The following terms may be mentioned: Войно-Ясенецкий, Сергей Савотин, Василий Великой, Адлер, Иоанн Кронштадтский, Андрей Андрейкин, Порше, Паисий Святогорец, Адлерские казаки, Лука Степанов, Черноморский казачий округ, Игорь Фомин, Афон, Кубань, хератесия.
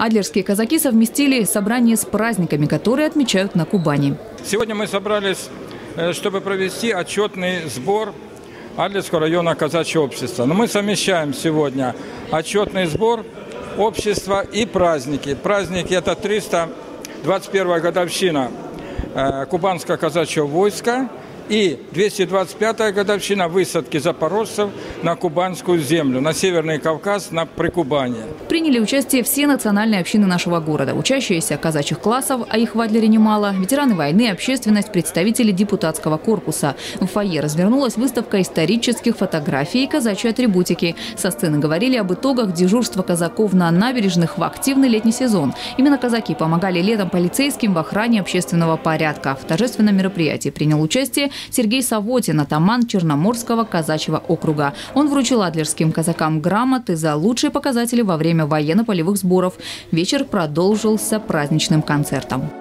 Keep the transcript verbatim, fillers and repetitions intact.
Адлерские казаки совместили собрание с праздниками, которые отмечают на Кубани. Сегодня мы собрались, чтобы провести отчетный сбор Адлерского района казачьего общества. Но мы совмещаем сегодня отчетный сбор общества и праздники. Праздники – это триста двадцать первая годовщина Кубанского казачьего войска и двести двадцать пятая годовщина высадки запорожцев на Кубанскую землю, на Северный Кавказ, на Прикубанье. Приняли участие все национальные общины нашего города, учащиеся казачьих классов, а их в Адлере немало, ветераны войны, общественность, представители депутатского корпуса. В фойе развернулась выставка исторических фотографий и казачьей атрибутики. Со сцены говорили об итогах дежурства казаков на набережных в активный летний сезон. Именно казаки помогали летом полицейским в охране общественного порядка. В торжественном мероприятии принял участие Сергей Савотин, атаман Черноморского казачьего округа. Он вручил адлерским казакам грамоты за лучшие показатели во время военно-полевых сборов. Вечер продолжился праздничным концертом.